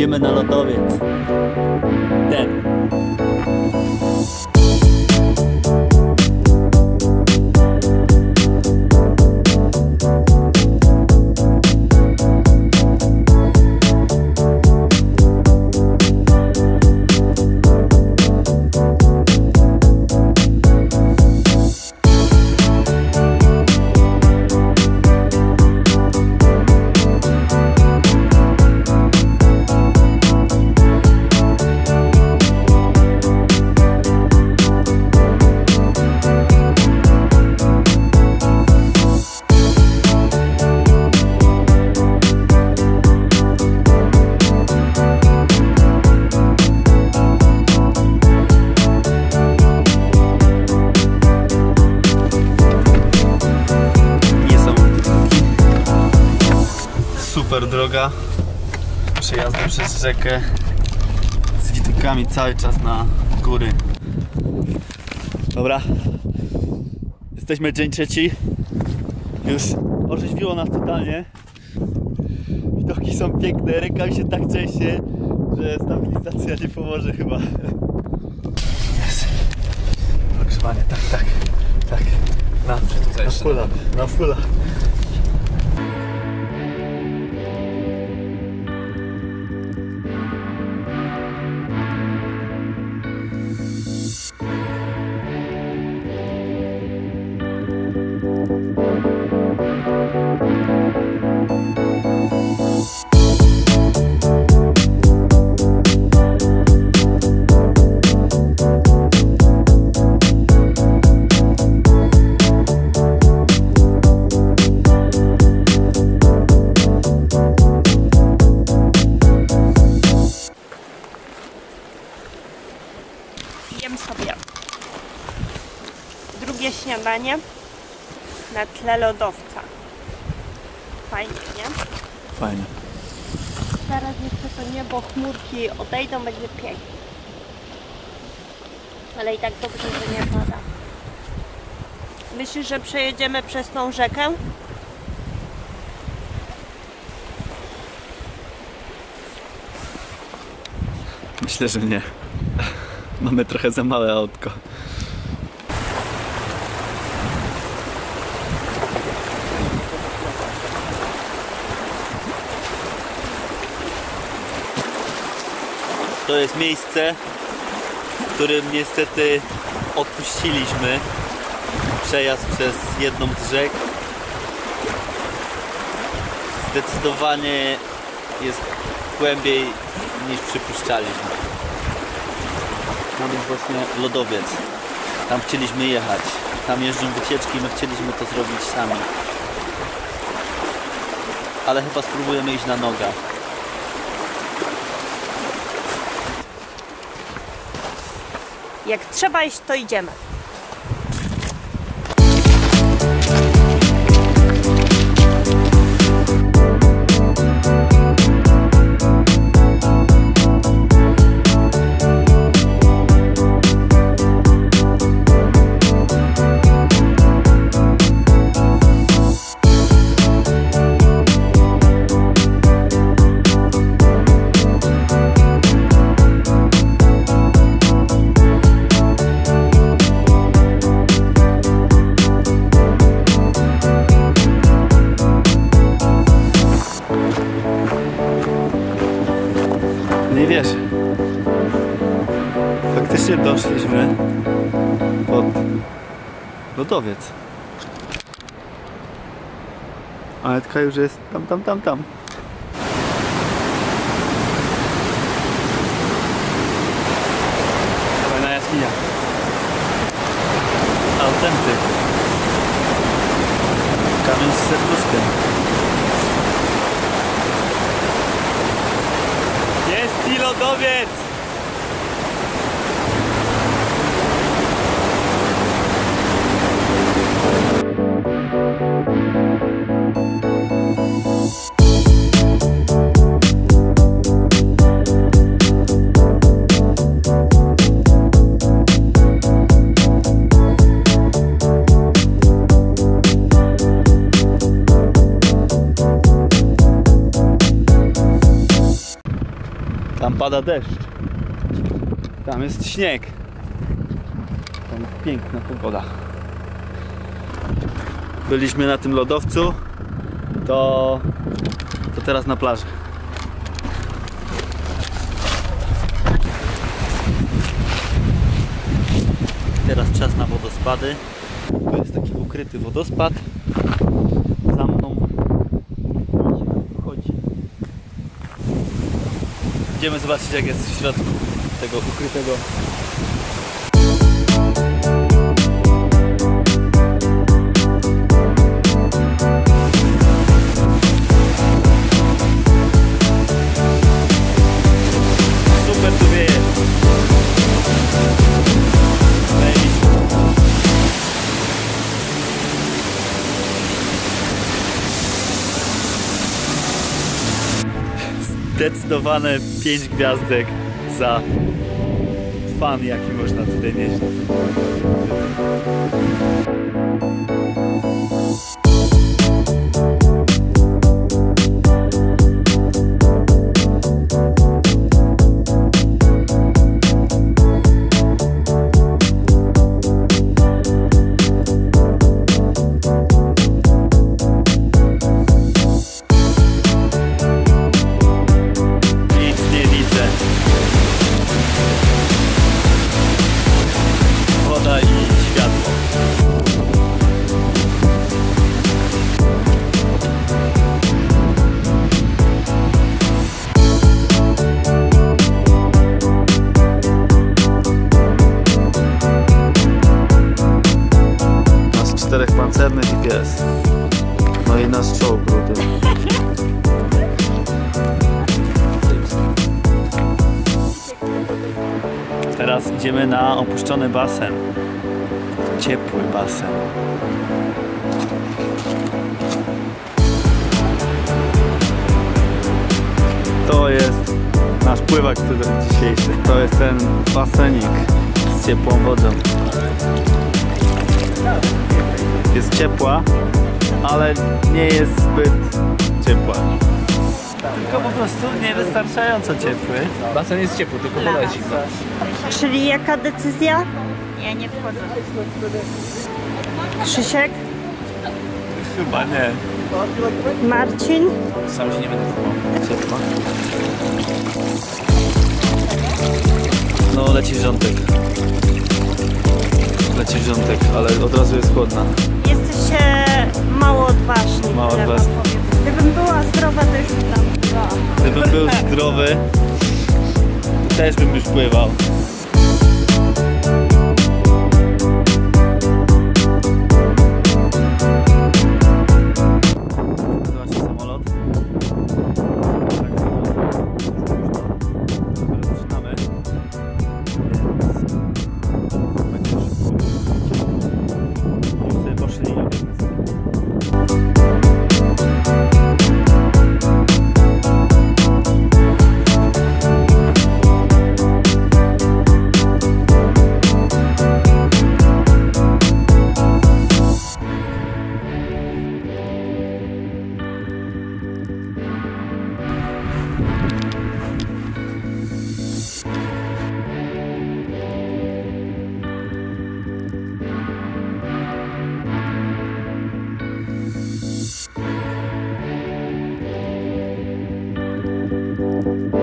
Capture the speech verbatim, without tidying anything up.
Idziemy na lodowiec. Ten. Super droga, przejazdy przez rzekę z widokami cały czas na góry. Dobra, jesteśmy dzień trzeci, już orzeźwiło nas totalnie. Widoki są piękne, ręka mi się tak trzęsie, że stabilizacja nie pomoże chyba. Jest, ogrzewanie, tak, tak, tak, na, na fulla, na fulla. Jem sobie drugie śniadanie na tle lodowca. Fajnie, nie? Fajnie. Zaraz jeszcze to niebo, chmurki odejdą, będzie pięknie. Ale i tak dobrze, że nie pada. Myślisz, że przejedziemy przez tą rzekę? Myślę, że nie. Mamy trochę za małe autko. To jest miejsce, w którym niestety opuściliśmy przejazd przez jedną z rzek. Zdecydowanie jest głębiej niż przypuszczaliśmy. Tam jest właśnie lodowiec. Tam chcieliśmy jechać. Tam jeżdżą wycieczki, my chcieliśmy to zrobić sami. Ale chyba spróbujemy iść na nogach. Jak trzeba iść, to idziemy. Nie wiesz, faktycznie doszliśmy pod lodowiec. Anetka już jest tam, tam, tam, tam. Fajna jaskinia. Autentyk. Kamień z serduszkiem. I lodowiec! pada deszcz. Tam jest śnieg. Tam jest piękna pogoda. Byliśmy na tym lodowcu, to, to teraz na plaży. Teraz czas na wodospady. To jest taki ukryty wodospad. Za mną chodzi. Idziemy zobaczyć, jak jest w środku tego ukrytego. Zdecydowane pięć gwiazdek za fan, jaki można tutaj nieść. Czterech pancernych i pies. No i nasz czołg rudy. Teraz idziemy na opuszczony basen. Ciepły basen. To jest nasz pływak dzisiejszy. To jest ten basenik z ciepłą wodą. Jest ciepła, ale nie jest zbyt ciepła. Tylko po prostu niewystarczająco ciepły. Basen jest ciepły, tylko woda jest zimna. Czyli jaka decyzja? Ja nie wchodzę. Krzysiek? Chyba nie. Marcin? Sam się nie będę próbował. Ciepła. No leci wrzątek. Leci wrzątek, ale od razu jest chłodna. Jesteś mało odważny. Mało odważny. Gdybym była zdrowa, to już tam była. Gdybym był zdrowy, to też bym już pływał. Thank you.